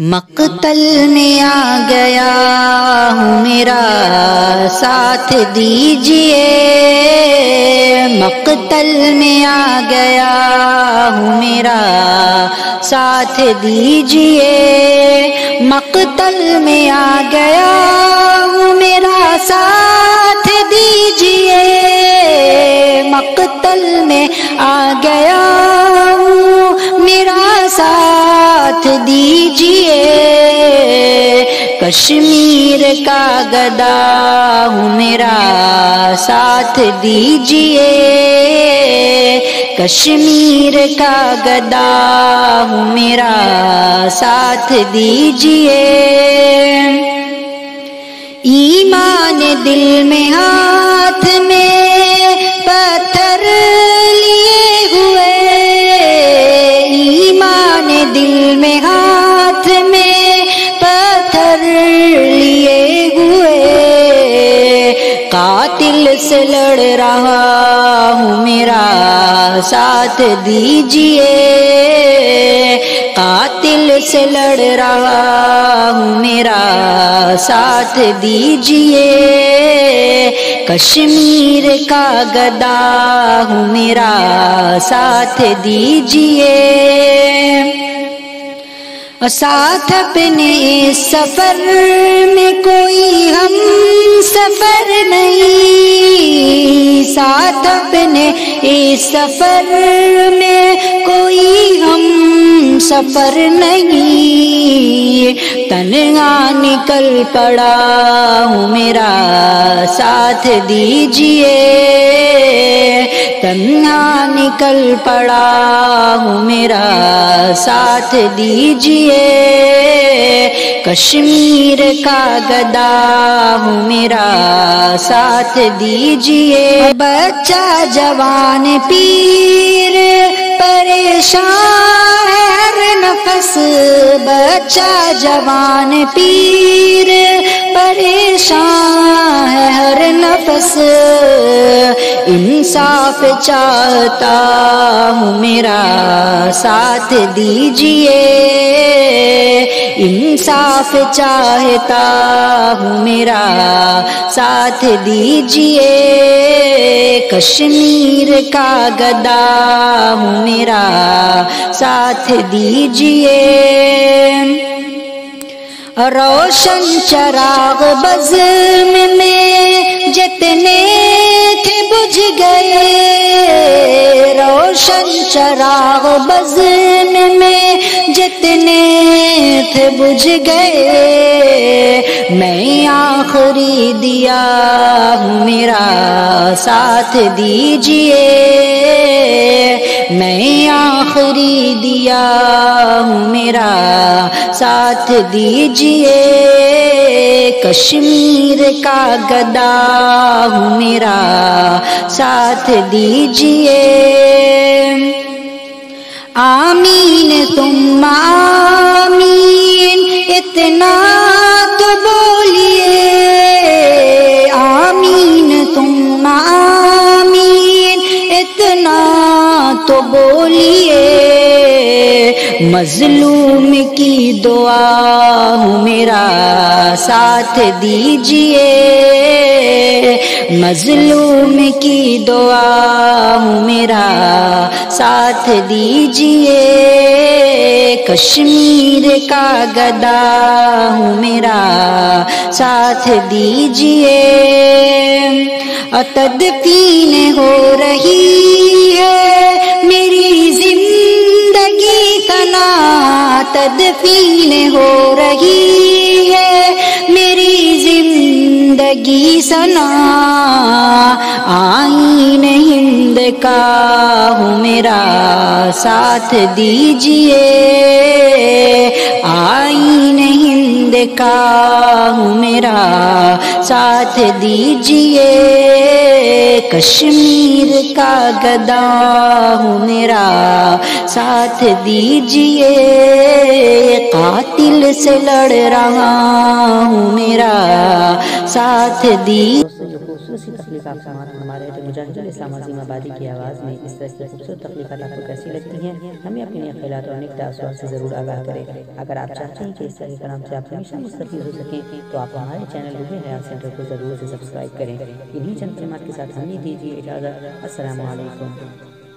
मकतल में आ गया हूँ मेरा साथ दीजिए, मकतल में आ गया हूँ मेरा साथ दीजिए, मकतल में आ गया हूँ मेरा साथ दीजिए, मकतल में आ गया हूँ मेरा साथ दीजिए। कश्मीर का गदा हूँ मेरा साथ दीजिए, कश्मीर का गदा हूँ मेरा साथ दीजिए। ईमान दिल में हाथ में पत्थर लिए हुए, ईमान दिल में हाथ में पत्थर लिए हुए, कातिल से लड़ रहा हूँ मेरा साथ दीजिए, कातिल से लड़ रहा हूँ मेरा साथ दीजिए। कश्मीर का गदा हूँ मेरा साथ दीजिए, और साथ अपने सफर में कोई हम सफर नहीं, साथ अपने इस सफर में कोई हम सफर नहीं। तन्हा निकल पड़ा हूँ मेरा साथ दीजिए, तन्हा निकल पड़ा हूँ मेरा साथ दीजिए। कश्मीर का गदा हूँ मेरा साथ दीजिए। बच्चा जवान पीर परेशान है हर नफस, बच्चा जवान पीर परेशान है हर नफस, इंसाफ चाहता हूँ मेरा साथ दीजिए, इंसाफ चाहता हूँ मेरा साथ दीजिए। कश्मीर का गदा हूँ मेरा साथ दीजिए, रोशन चराग बज़्म में जितने थे बुझ गए, रोशन चराग बज़्म में जितने थे बुझ गए। मैं आखिरी दिया हूँ मेरा साथ दीजिए, मैं आखिरी दिया हूँ मेरा साथ दीजिए। कश्मीर का गदा हूँ मेरा साथ दीजिए। आमीन तुम आमीन इतना तो बोलिए, आमीन तुम आमीन इतना तो बोलिए। मजलूम की दुआ हूँ मेरा साथ दीजिए, मजलूम की दुआ हूँ मेरा साथ दीजिए। कश्मीर का गदा हूँ मेरा साथ दीजिए। तदफीन हो रही है मेरी जिंदगी तना, तदफीन हो रही है मेरी जिंदगी सना। आईन हिंद का हूँ मेरा साथ दीजिए, आईन हिंद का हूँ मेरा साथ दीजिए। कश्मीर का गदा हूँ मेरा साथ दीजिए, कातिल से लड़ रहा हूँ मेरा साथ दीजिए। खूबसूरत तकलीफ आप हमारे मुजाहिद उल इस्लाम अजीमाबादी की आवाज़ में इस तरह की खूबसूरत तकलीफ आपको कैसी लगती हैं, हमें अपने ख्यालात और नेक तासुरात से ज़रूर आगाह करें। अगर आप चाहते हैं कि इस तरह के काम से आप हमेशा मुस्तफीद हो सकें तो आप हमारे चैनल रूह ए हयात सेंटर को ज़रूर से सब्सक्राइब करें। इन्हीं चंद कलमात के साथ हमें दीजिए इजाज़त। अस्सलामु अलैकुम।